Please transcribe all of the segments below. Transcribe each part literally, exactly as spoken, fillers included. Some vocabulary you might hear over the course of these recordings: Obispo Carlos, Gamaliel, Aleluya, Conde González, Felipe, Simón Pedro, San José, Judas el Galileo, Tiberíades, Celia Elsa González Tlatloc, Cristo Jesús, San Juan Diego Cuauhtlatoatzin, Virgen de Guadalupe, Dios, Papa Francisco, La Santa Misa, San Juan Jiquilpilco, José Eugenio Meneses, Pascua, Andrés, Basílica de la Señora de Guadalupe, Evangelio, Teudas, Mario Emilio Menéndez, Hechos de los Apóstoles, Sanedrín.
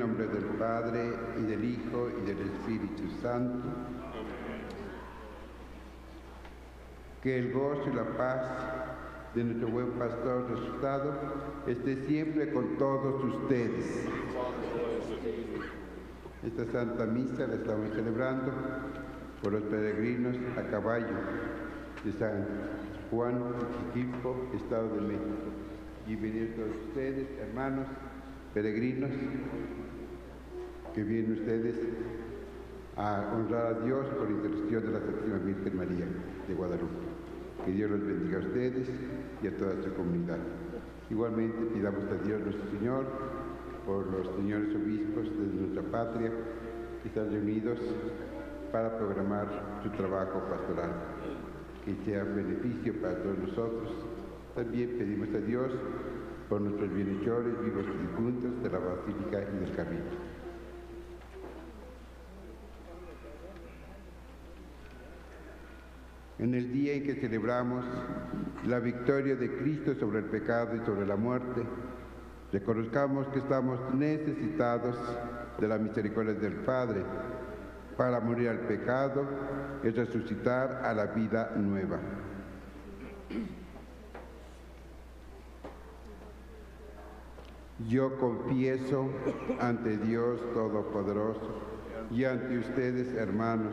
En nombre del Padre, y del Hijo, y del Espíritu Santo. Que el gozo y la paz de nuestro buen pastor resucitado esté siempre con todos ustedes. Esta Santa Misa la estamos celebrando por los peregrinos a caballo de San Juan Diego, Estado de México. Bienvenidos a ustedes, hermanos peregrinos, que vienen ustedes a honrar a Dios por intercesión de la Santísima Virgen María de Guadalupe. Que Dios los bendiga a ustedes y a toda su comunidad. Igualmente pidamos a Dios nuestro Señor por los señores obispos de nuestra patria que están reunidos para programar su trabajo pastoral, que sea beneficio para todos nosotros. También pedimos a Dios por nuestros bienhechores vivos y difuntos de la Basílica y del Camino. En el día en que celebramos la victoria de Cristo sobre el pecado y sobre la muerte, reconozcamos que estamos necesitados de la misericordia del Padre para morir al pecado y resucitar a la vida nueva. Yo confieso ante Dios Todopoderoso y ante ustedes, hermanos,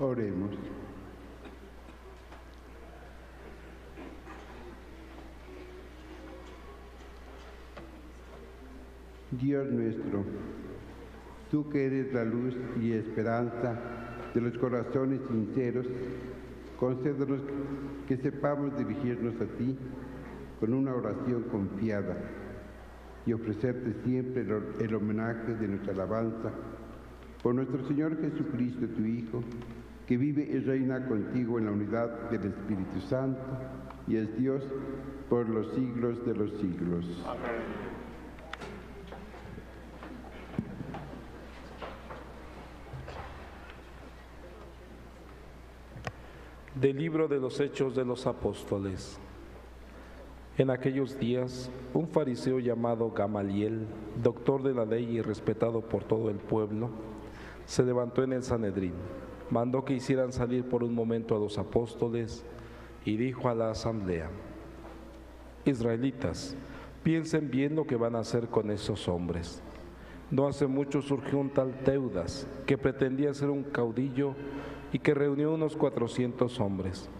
Oremos. Dios nuestro, tú que eres la luz y esperanza de los corazones sinceros, concédenos que sepamos dirigirnos a ti con una oración confiada y ofrecerte siempre el, el homenaje de nuestra alabanza por nuestro Señor Jesucristo, tu Hijo, que vive y reina contigo en la unidad del Espíritu Santo, y es Dios por los siglos de los siglos. Amén. Del libro de los Hechos de los Apóstoles. En aquellos días, un fariseo llamado Gamaliel, doctor de la ley y respetado por todo el pueblo, se levantó en el Sanedrín. Mandó que hicieran salir por un momento a los apóstoles y dijo a la asamblea: Israelitas, piensen bien lo que van a hacer con esos hombres. No hace mucho surgió un tal Teudas que pretendía ser un caudillo y que reunió unos cuatrocientos hombres.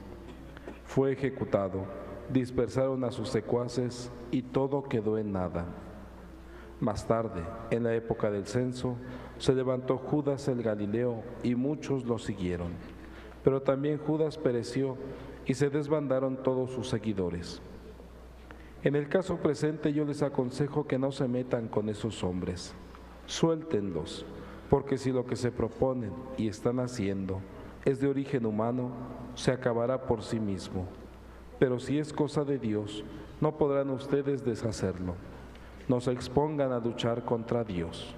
Fue ejecutado, dispersaron a sus secuaces y todo quedó en nada. Más tarde, en la época del censo, se levantó Judas el Galileo y muchos lo siguieron. pero también Judas pereció y se desbandaron todos sus seguidores. En el caso presente yo les aconsejo que no se metan con esos hombres, suéltenlos, porque si lo que se proponen y están haciendo es de origen humano, se acabará por sí mismo. Pero si es cosa de Dios, no podrán ustedes deshacerlo. No se expongan a luchar contra Dios.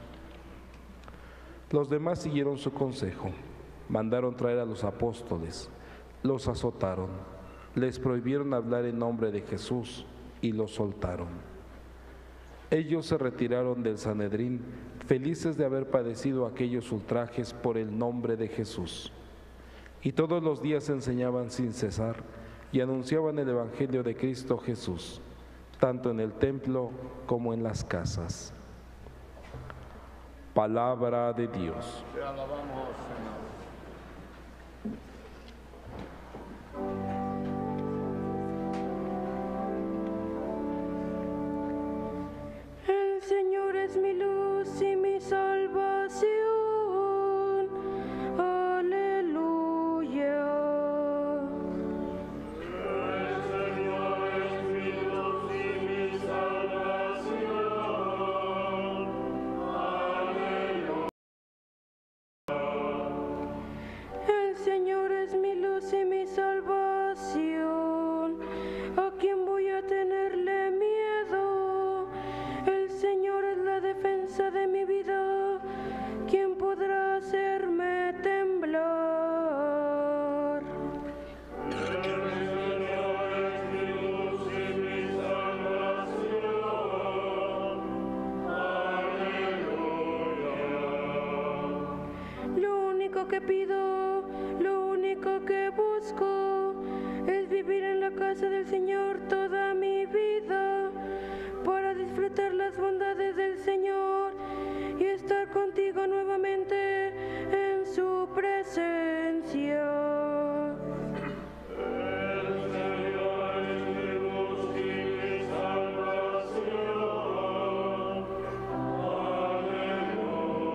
Los demás siguieron su consejo, mandaron traer a los apóstoles, los azotaron, les prohibieron hablar en nombre de Jesús y los soltaron. Ellos se retiraron del Sanedrín, felices de haber padecido aquellos ultrajes por el nombre de Jesús. Y todos los días enseñaban sin cesar y anunciaban el Evangelio de Cristo Jesús, tanto en el templo como en las casas. Palabra de Dios. Te alabamos, Señor. El Señor es mi luz y mi salvación. Aleluya. El Señor es mi luz y mi salvación. Aleluya. El Señor es mi luz y mi salvación. ¿A quién voy a tenerle miedo? Señor es la defensa de mi vida, ¿quién podrá hacerme temblar? El Señor es mi luz y mi salvación. Aleluya. Lo único que pido, lo único que busco, es vivir en la casa del Señor toda mi vida, para disfrutar las bondades del Señor y estar contigo nuevamente en su presencia. El Señor es mi luz y mi salvación. Aleluya.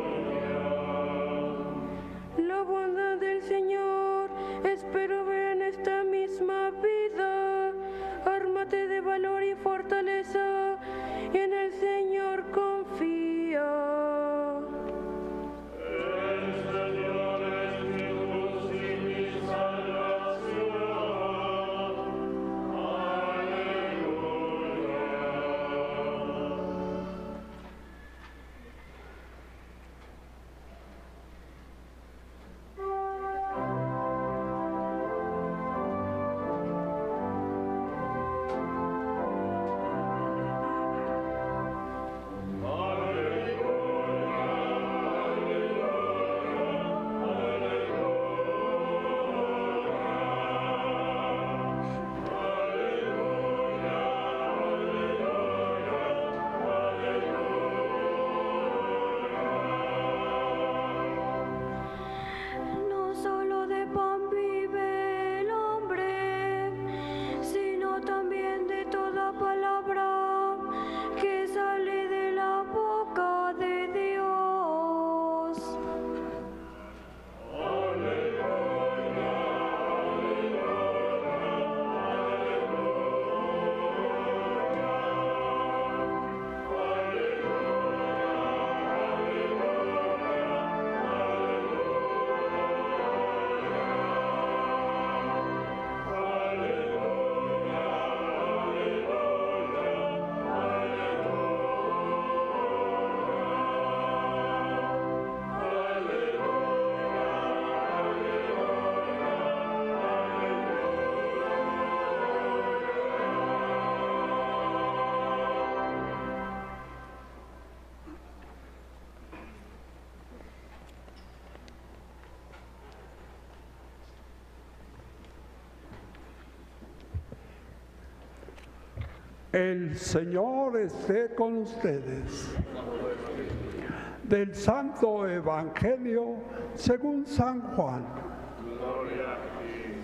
La bondad del Señor espero ver en esta misma vida. Ármate de valor y fortaleza, y en el Señor confía. El Señor es mi luz y mi salvación. Aleluya. El Señor esté con ustedes. Del Santo Evangelio según San Juan. Gloria a ti, Señor.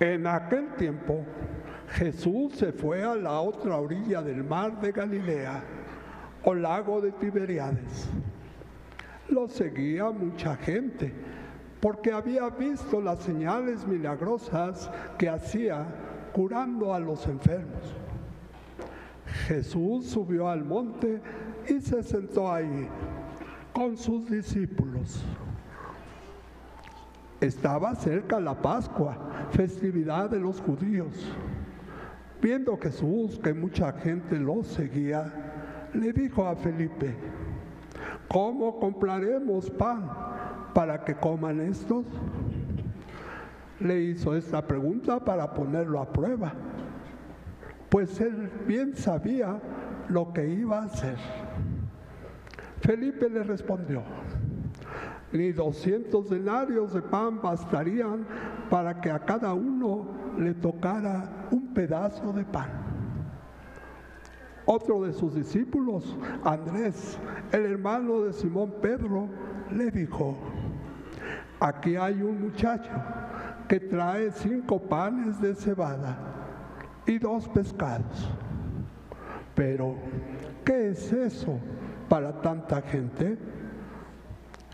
En aquel tiempo, Jesús se fue a la otra orilla del mar de Galilea, o lago de Tiberíades. Lo seguía mucha gente, porque había visto las señales milagrosas que hacía curando a los enfermos. Jesús subió al monte y se sentó ahí con sus discípulos. Estaba cerca la Pascua, festividad de los judíos. Viendo Jesús que mucha gente lo seguía, le dijo a Felipe: ¿Cómo compraremos pan para que coman estos? Le hizo esta pregunta para ponerlo a prueba, pues él bien sabía lo que iba a hacer. Felipe le respondió: ni doscientos denarios de pan bastarían para que a cada uno le tocara un pedazo de pan. Otro de sus discípulos, Andrés, el hermano de Simón Pedro, le dijo: aquí hay un muchacho que trae cinco panes de cebada y dos pescados. Pero, ¿qué es eso para tanta gente?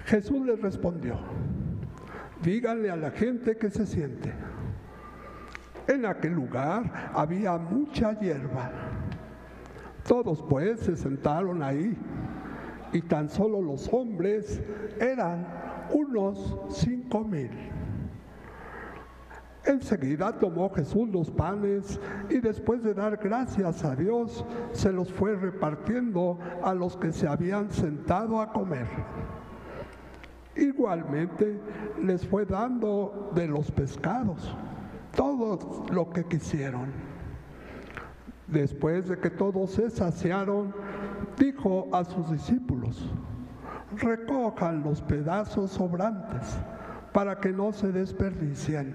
Jesús les respondió: díganle a la gente que se siente. En aquel lugar había mucha hierba. Todos pues se sentaron ahí, y tan solo los hombres eran unos cinco mil. Enseguida tomó Jesús los panes y después de dar gracias a Dios, se los fue repartiendo a los que se habían sentado a comer. Igualmente les fue dando de los pescados, todo lo que quisieron. Después de que todos se saciaron, dijo a sus discípulos: recojan los pedazos sobrantes para que no se desperdicien.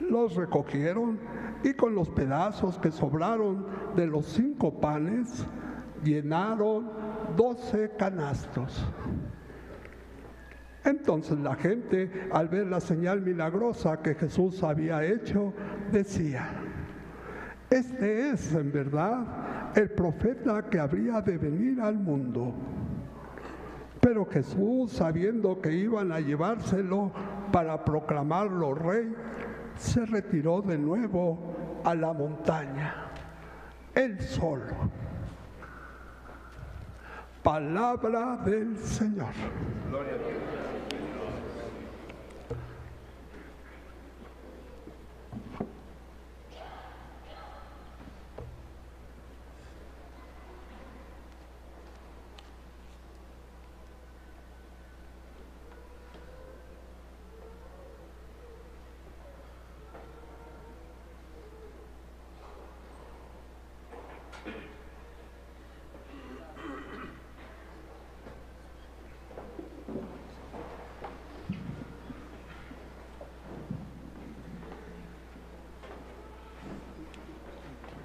Los recogieron y con los pedazos que sobraron de los cinco panes, llenaron doce canastos. Entonces la gente, al ver la señal milagrosa que Jesús había hecho, decía: este es, en verdad, el profeta que habría de venir al mundo. Pero Jesús, sabiendo que iban a llevárselo para proclamarlo rey, se retiró de nuevo a la montaña, él solo. Palabra del Señor. Gloria a Dios.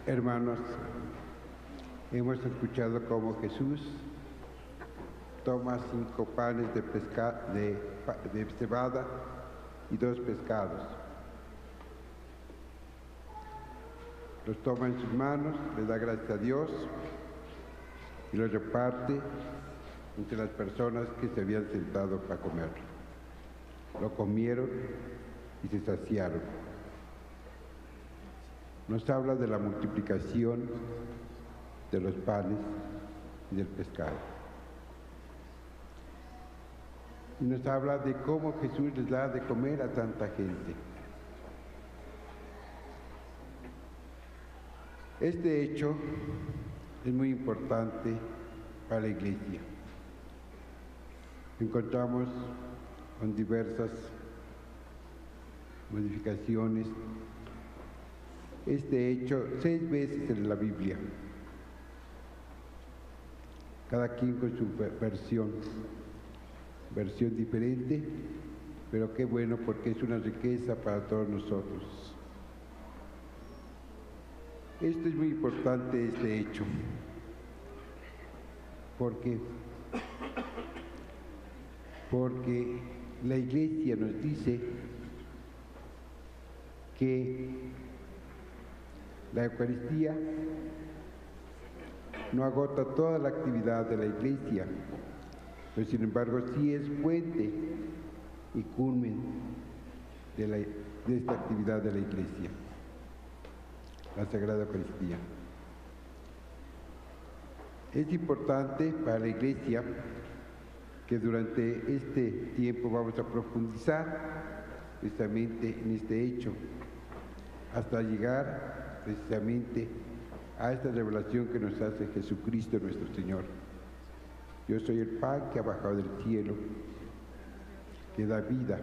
Hermanos, hemos escuchado cómo Jesús toma cinco panes de, pesca, de, de cebada y dos pescados. Los toma en sus manos, le da gracias a Dios y los reparte entre las personas que se habían sentado para comer. Lo comieron y se saciaron. Nos habla de la multiplicación de los panes y del pescado. Y nos habla de cómo Jesús les da de comer a tanta gente. Este hecho es muy importante para la Iglesia. Encontramos con diversas modificaciones este hecho seis veces en la Biblia, cada quien con su versión, versión diferente, pero qué bueno porque es una riqueza para todos nosotros. Esto es muy importante, este hecho, porque, porque la Iglesia nos dice que la Eucaristía no agota toda la actividad de la Iglesia, pero sin embargo sí es fuente y culmen de, la, de esta actividad de la Iglesia, la Sagrada Eucaristía. Es importante para la Iglesia que durante este tiempo vamos a profundizar precisamente en este hecho, hasta llegar precisamente a esta revelación que nos hace Jesucristo nuestro Señor. Yo soy el pan que ha bajado del cielo, que da vida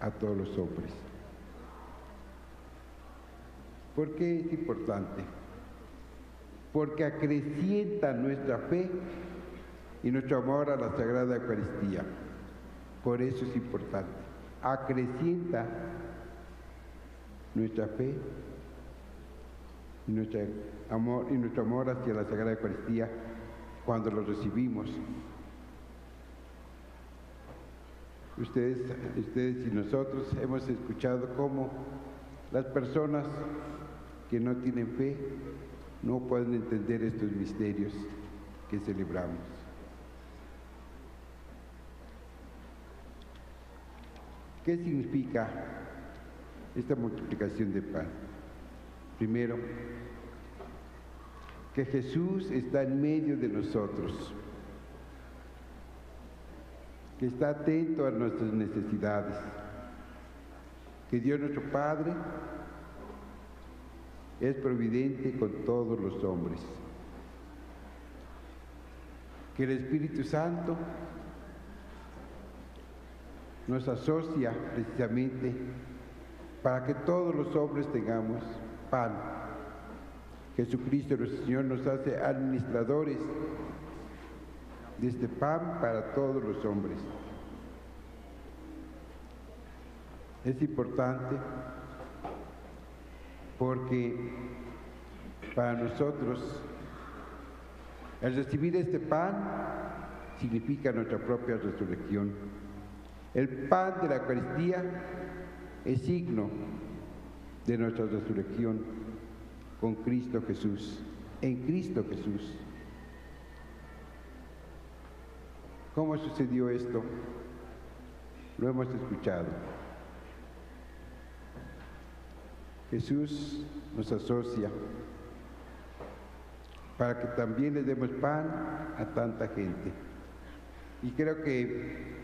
a todos los hombres. ¿Por qué es importante? Porque acrecienta nuestra fe y nuestro amor a la Sagrada Eucaristía. Por eso es importante. Acrecienta nuestra fe y nuestro amor, y nuestro amor hacia la Sagrada Eucaristía cuando lo recibimos. Ustedes, ustedes y nosotros hemos escuchado cómo las personas que no tienen fe no pueden entender estos misterios que celebramos. ¿Qué significa esta multiplicación de pan? Primero, que Jesús está en medio de nosotros, que está atento a nuestras necesidades, que Dios nuestro Padre es providente con todos los hombres, que el Espíritu Santo nos asocia precisamente para que todos los hombres tengamos pan. Jesucristo nuestro Señor nos hace administradores de este pan para todos los hombres. Es importante porque para nosotros el recibir este pan significa nuestra propia resurrección. El pan de la Eucaristía es signo de nuestra resurrección con Cristo Jesús, en Cristo Jesús. ¿Cómo sucedió esto? Lo hemos escuchado. Jesús nos asocia para que también le demos pan a tanta gente. Y creo que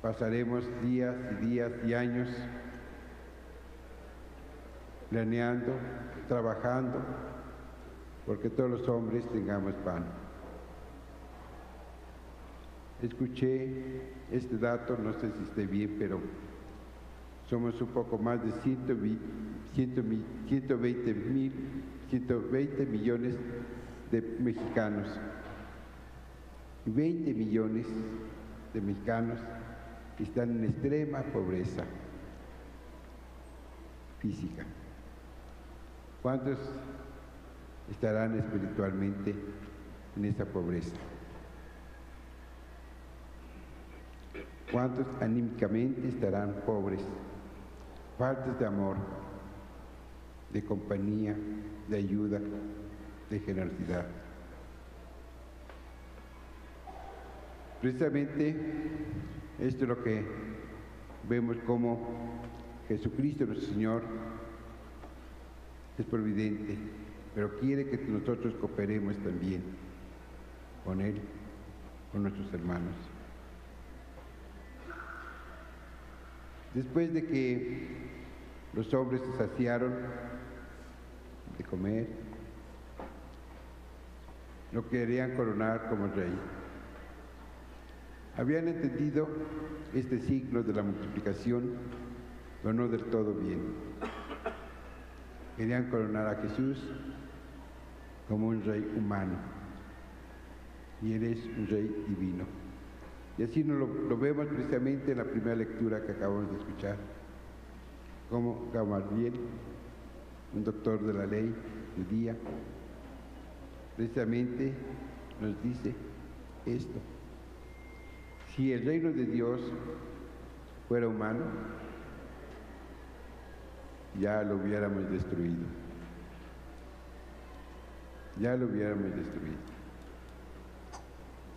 pasaremos días y días y años planeando, trabajando, porque todos los hombres tengamos pan. Escuché este dato, no sé si esté bien, pero somos un poco más de ciento veinte millones de mexicanos. veinte millones de mexicanos que están en extrema pobreza física. ¿Cuántos estarán espiritualmente en esa pobreza? ¿Cuántos anímicamente estarán pobres? Faltas de amor, de compañía, de ayuda, de generosidad. Precisamente esto es lo que vemos, como Jesucristo nuestro Señor es providente, pero quiere que nosotros cooperemos también con Él, con nuestros hermanos. Después de que los hombres se saciaron de comer, lo querían coronar como rey. Habían entendido este signo de la multiplicación, pero no del todo bien. Querían coronar a Jesús como un rey humano, y Él es un rey divino. Y así lo, lo vemos precisamente en la primera lectura que acabamos de escuchar, como Gamaliel, un doctor de la ley judía, precisamente nos dice esto: si el reino de Dios fuera humano, ya lo hubiéramos destruido. Ya lo hubiéramos destruido.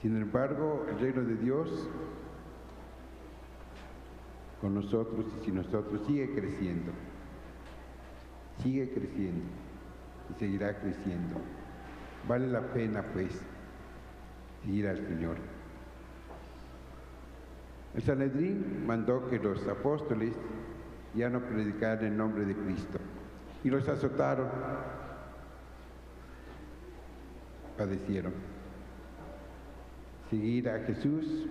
Sin embargo, el reino de Dios con nosotros y sin nosotros sigue creciendo. Sigue creciendo y seguirá creciendo. Vale la pena, pues, seguir al Señor. El Sanedrín mandó que los apóstoles ya no predicaran en nombre de Cristo y los azotaron, padecieron. Seguir a Jesús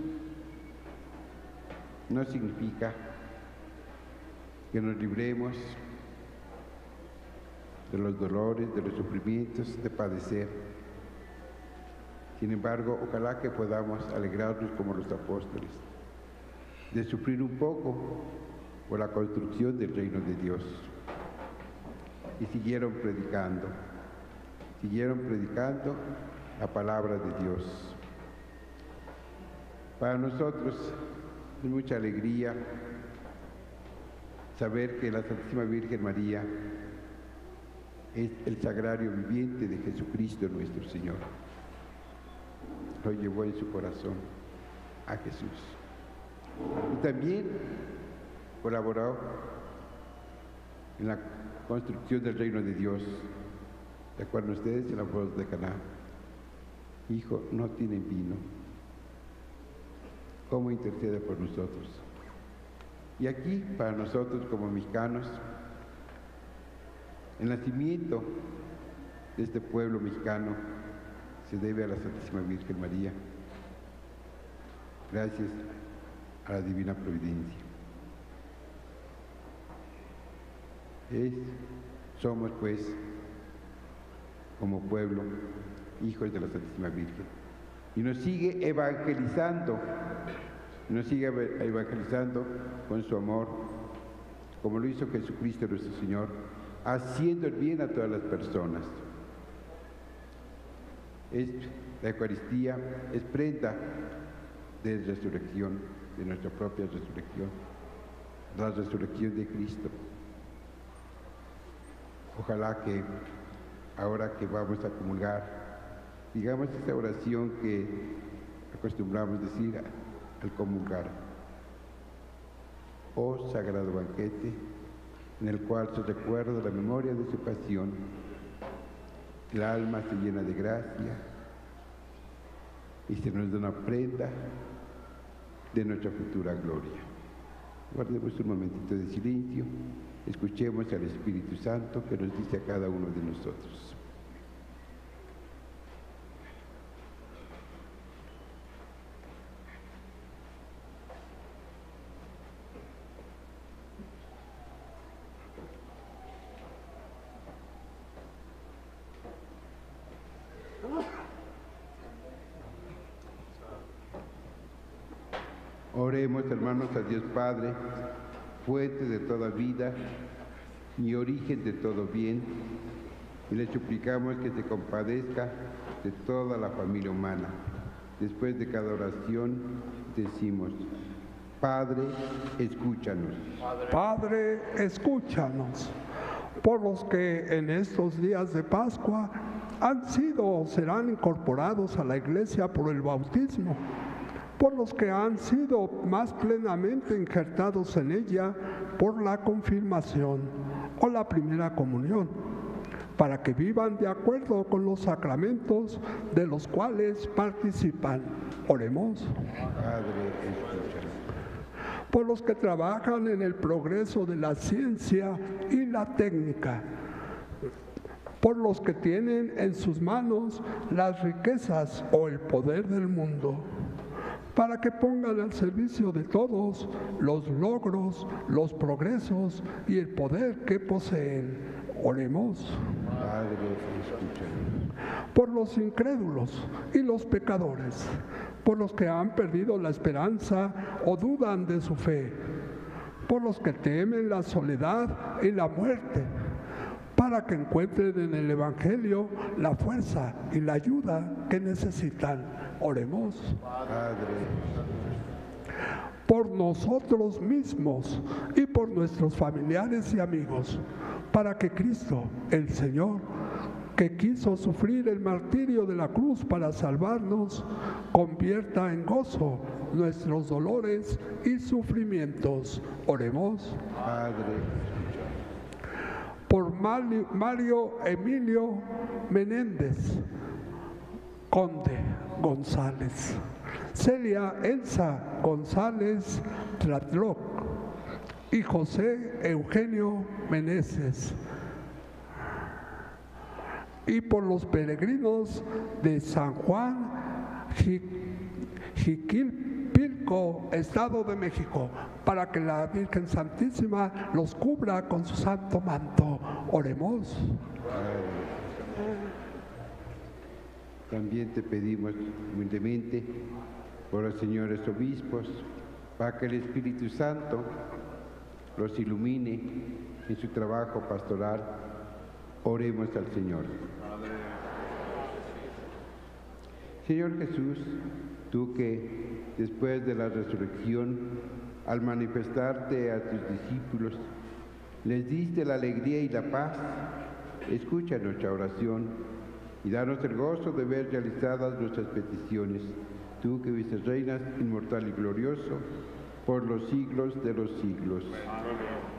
no significa que nos libremos de los dolores, de los sufrimientos, de padecer. Sin embargo, ojalá que podamos alegrarnos como los apóstoles, de sufrir un poco por la construcción del reino de Dios. Y siguieron predicando, siguieron predicando la palabra de Dios. Para nosotros es mucha alegría saber que la Santísima Virgen María es el sagrario viviente de Jesucristo nuestro Señor. Lo llevó en su corazón a Jesús. Y también colaboró en la construcción del reino de Dios. ¿Se acuerdan ustedes? En la voz de Caná. Hijo, no tienen vino. ¿Cómo intercede por nosotros? Y aquí, para nosotros como mexicanos, el nacimiento de este pueblo mexicano se debe a la Santísima Virgen María, gracias a la Divina Providencia. Es, somos pues, como pueblo, hijos de la Santísima Virgen. Y nos sigue evangelizando, nos sigue evangelizando con su amor, como lo hizo Jesucristo nuestro Señor, haciendo el bien a todas las personas. Es, la Eucaristía es prenda de resurrección, de nuestra propia resurrección, la resurrección de Cristo. Ojalá que ahora que vamos a comulgar, digamos esta oración que acostumbramos decir al comulgar: oh sagrado banquete, en el cual se recuerda la memoria de su pasión, el alma se llena de gracia y se nos da una prenda de nuestra futura gloria. Guardemos un momentito de silencio, escuchemos al Espíritu Santo que nos dice a cada uno de nosotros. Oremos, hermanos, a Dios Padre, fuente de toda vida y origen de todo bien, y le suplicamos que se compadezca de toda la familia humana. Después de cada oración decimos: Padre, escúchanos. Padre, escúchanos. Por los que en estos días de Pascua han sido o serán incorporados a la Iglesia por el bautismo, por los que han sido más plenamente injertados en ella por la confirmación o la primera comunión, para que vivan de acuerdo con los sacramentos de los cuales participan. Oremos. Por los que trabajan en el progreso de la ciencia y la técnica, por los que tienen en sus manos las riquezas o el poder del mundo, para que pongan al servicio de todos los logros, los progresos y el poder que poseen. Oremos. Padre, escúchanos. Por los incrédulos y los pecadores, por los que han perdido la esperanza o dudan de su fe, por los que temen la soledad y la muerte, para que encuentren en el Evangelio la fuerza y la ayuda que necesitan. Oremos. Padre. por nosotros mismos y por nuestros familiares y amigos, para que Cristo, el Señor, que quiso sufrir el martirio de la cruz para salvarnos, convierta en gozo nuestros dolores y sufrimientos. Oremos. Padre. Por Mario Emilio Menéndez, Conde González, Celia Elsa González Tlatloc y José Eugenio Meneses, y por los peregrinos de San Juan Jiquilpilco, Estado de México, para que la Virgen Santísima los cubra con su santo manto. Oremos. También te pedimos humildemente por los señores obispos, para que el Espíritu Santo los ilumine en su trabajo pastoral. Oremos al Señor. Señor Jesús, tú que después de la resurrección, al manifestarte a tus discípulos, les diste la alegría y la paz, escucha nuestra oración y danos el gozo de ver realizadas nuestras peticiones. Tú que vices, reinas, inmortal y glorioso, por los siglos de los siglos. Amén.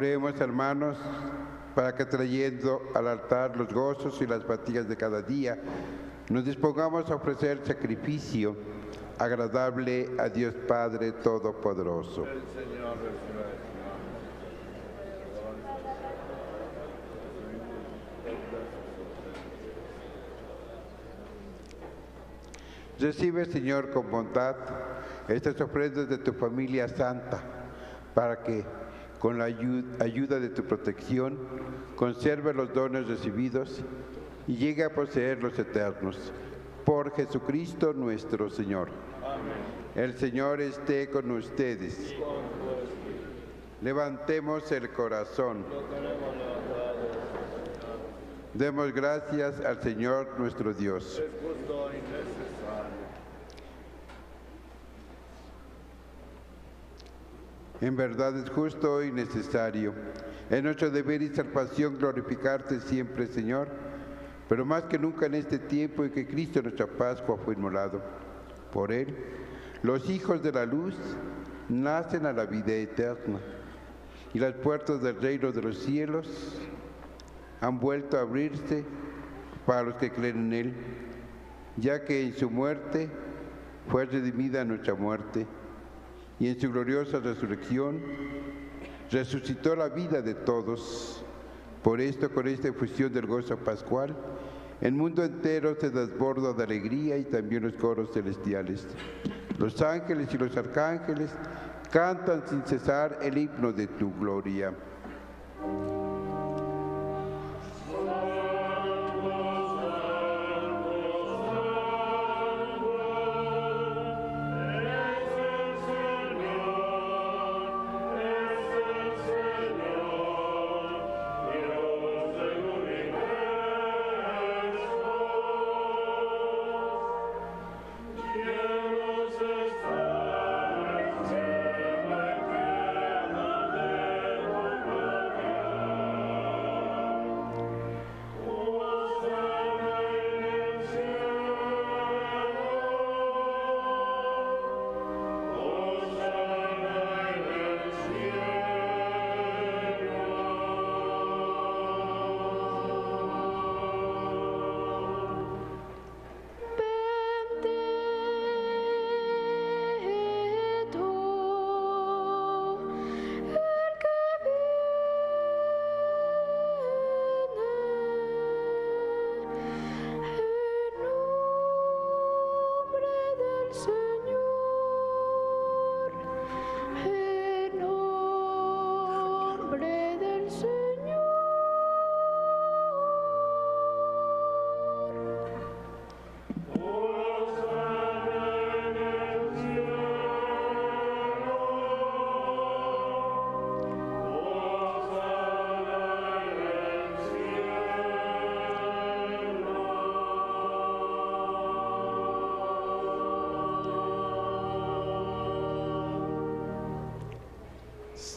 Oremos, hermanos, para que trayendo al altar los gozos y las fatigas de cada día, nos dispongamos a ofrecer sacrificio agradable a Dios Padre Todopoderoso. El Señor reciba de ti. Recibe, Señor, con bondad estas ofrendas de tu familia santa, para que, con la ayuda de tu protección, conserve los dones recibidos y llegue a poseer los eternos. Por Jesucristo nuestro Señor. Amén. El Señor esté con ustedes. Levantemos el corazón. Demos gracias al Señor nuestro Dios. En verdad es justo y necesario. Es nuestro deber y salvación glorificarte siempre, Señor, pero más que nunca en este tiempo en que Cristo, nuestra Pascua, fue inmolado. Por Él, los hijos de la luz nacen a la vida eterna, y las puertas del reino de los cielos han vuelto a abrirse para los que creen en Él, ya que en su muerte fue redimida nuestra muerte, y en su gloriosa resurrección resucitó la vida de todos. Por esto, con esta efusión del gozo pascual, el mundo entero se desborda de alegría y también los coros celestiales. Los ángeles y los arcángeles cantan sin cesar el himno de tu gloria.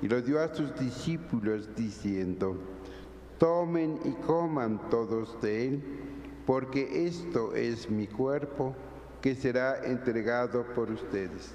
y lo dio a sus discípulos diciendo: tomen y coman todos de él, porque esto es mi cuerpo que será entregado por ustedes.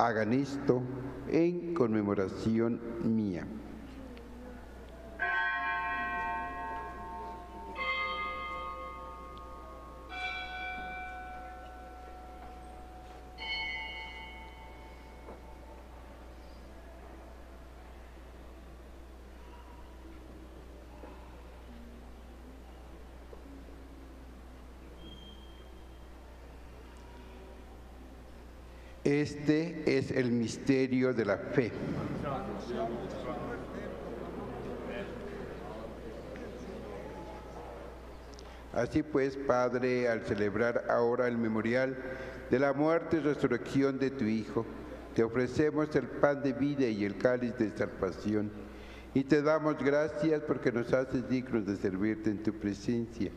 Hagan esto en conmemoración mía. Este es el misterio de la fe. Así pues, Padre, al celebrar ahora el memorial de la muerte y resurrección de tu Hijo, te ofrecemos el pan de vida y el cáliz de salvación, y te damos gracias porque nos haces dignos de servirte en tu presencia.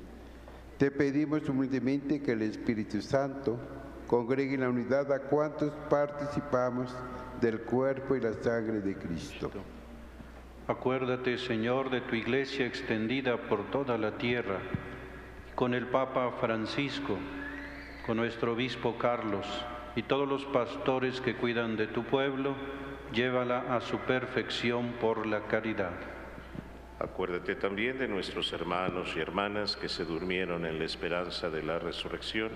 Te pedimos humildemente que el Espíritu Santo congregue en la unidad a cuantos participamos del cuerpo y la sangre de Cristo. Acuérdate, Señor, de tu Iglesia extendida por toda la tierra, con el Papa Francisco, con nuestro Obispo Carlos y todos los pastores que cuidan de tu pueblo, llévala a su perfección por la caridad. Acuérdate también de nuestros hermanos y hermanas que se durmieron en la esperanza de la resurrección,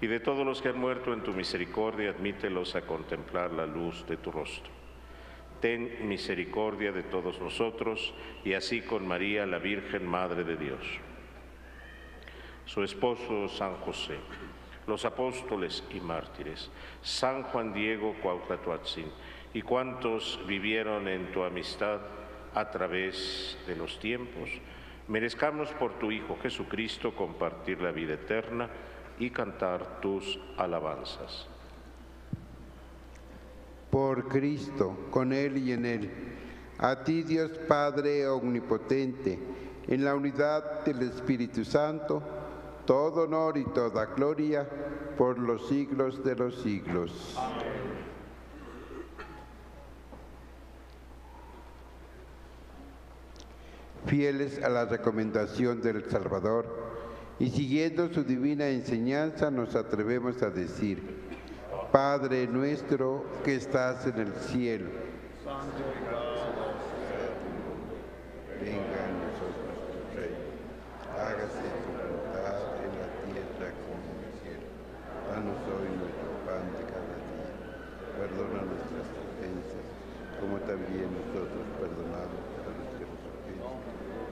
y de todos los que han muerto en tu misericordia, admítelos a contemplar la luz de tu rostro. Ten misericordia de todos nosotros, y así con María, la Virgen Madre de Dios, su esposo San José, los apóstoles y mártires, San Juan Diego Cuauhtlatoatzin, y cuantos vivieron en tu amistad a través de los tiempos, merezcamos por tu Hijo Jesucristo compartir la vida eterna y cantar tus alabanzas. Por Cristo, con Él y en Él, a ti Dios Padre Omnipotente, en la unidad del Espíritu Santo, todo honor y toda gloria por los siglos de los siglos. Amén. Fieles a la recomendación del Salvador, y siguiendo su divina enseñanza, nos atrevemos a decir: Padre nuestro que estás en el cielo, santificado sea tu nombre, venga a nosotros tu reino, hágase tu voluntad en la tierra como en el cielo. Danos hoy nuestro pan de cada día, perdona nuestras ofensas, como también nosotros perdonamos a los que nos ofenden.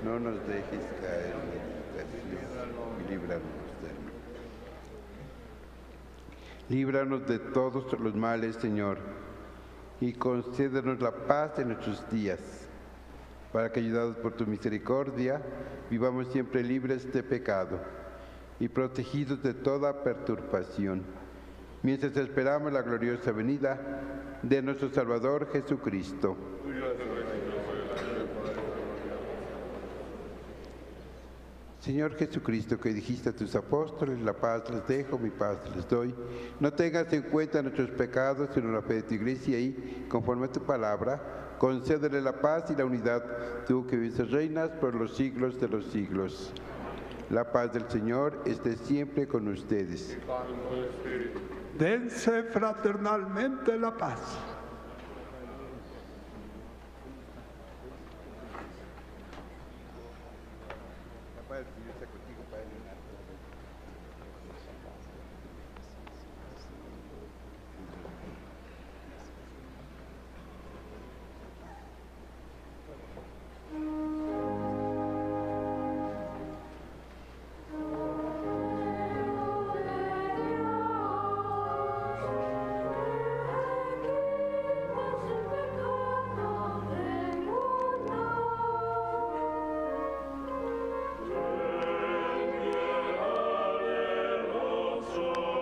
No nos dejes caer en la tentación. Líbranos de, líbranos de todos los males, Señor, y concédenos la paz en nuestros días, para que, ayudados por tu misericordia, vivamos siempre libres de pecado y protegidos de toda perturbación, mientras esperamos la gloriosa venida de nuestro Salvador Jesucristo. Señor Jesucristo, que dijiste a tus apóstoles: la paz les dejo, mi paz les doy. No tengas en cuenta nuestros pecados, sino la fe de tu Iglesia, y, conforme a tu palabra, concédele la paz y la unidad, tú que vives y reinas por los siglos de los siglos. La paz del Señor esté siempre con ustedes. Dense fraternalmente la paz. So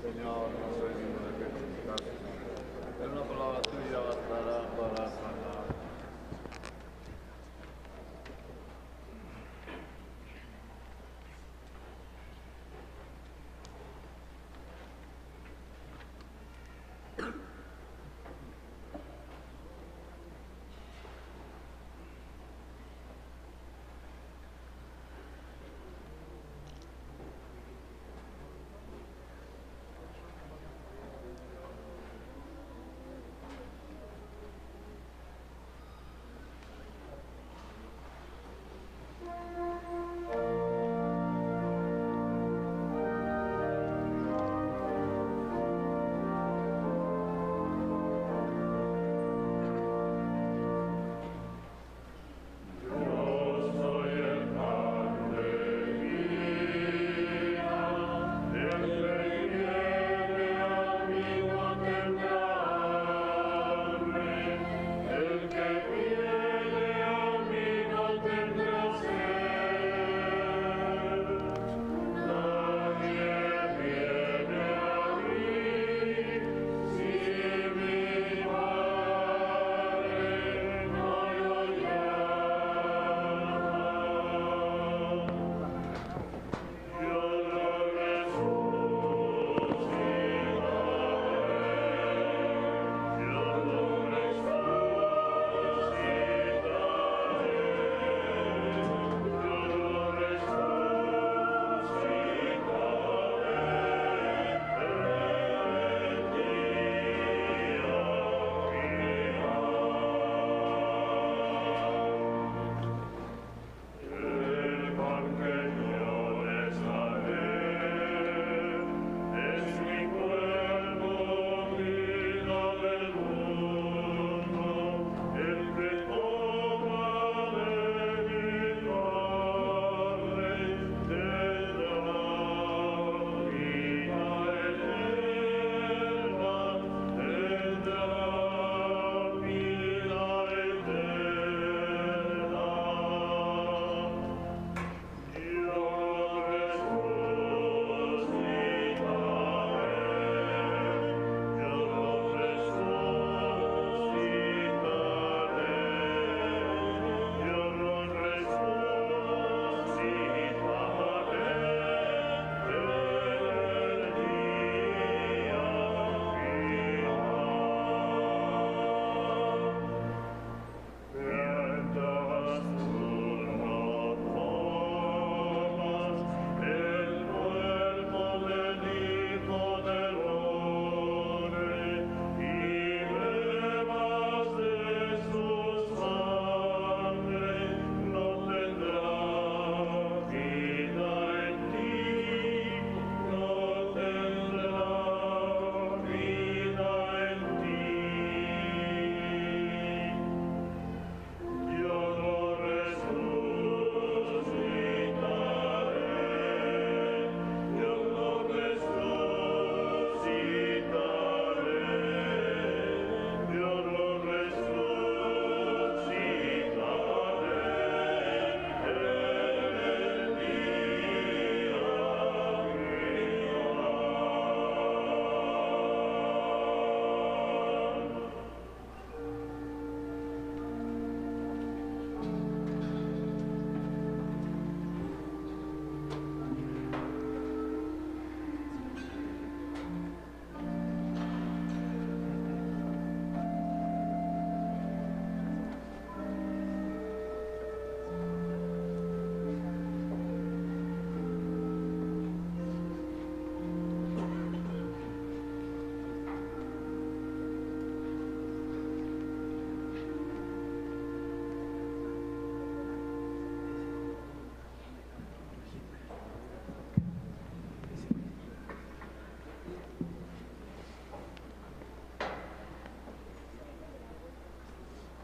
Señor, no soy digno de que me invitas, pero una palabra tuya bastará para sanar.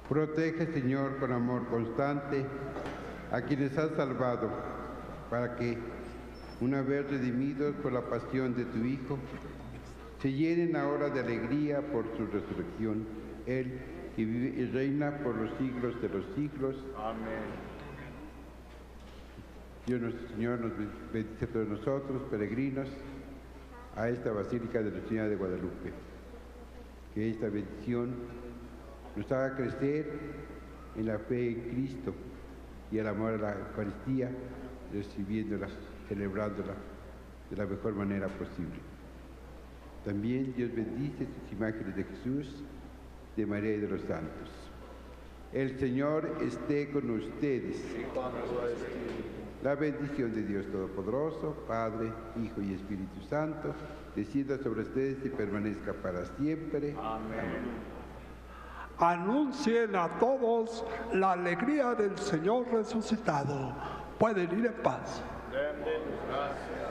Protege, Señor, con amor constante a quienes has salvado, para que, una vez redimidos por la pasión de tu Hijo, se llenen ahora de alegría por su resurrección. Él, y vive y reina por los siglos de los siglos. Amén. Dios nuestro Señor nos bendice a todos nosotros, peregrinos, a esta Basílica de la Señora de Guadalupe. Que esta bendición nos haga crecer en la fe en Cristo y el amor a la Eucaristía, recibiéndola, celebrándola de la mejor manera posible. También Dios bendice sus imágenes de Jesús, de María y de los santos. El Señor esté con ustedes. La bendición de Dios Todopoderoso, Padre, Hijo y Espíritu Santo, descienda sobre ustedes y permanezca para siempre. Amén. Anuncien a todos la alegría del Señor resucitado. Pueden ir en paz. Gracias.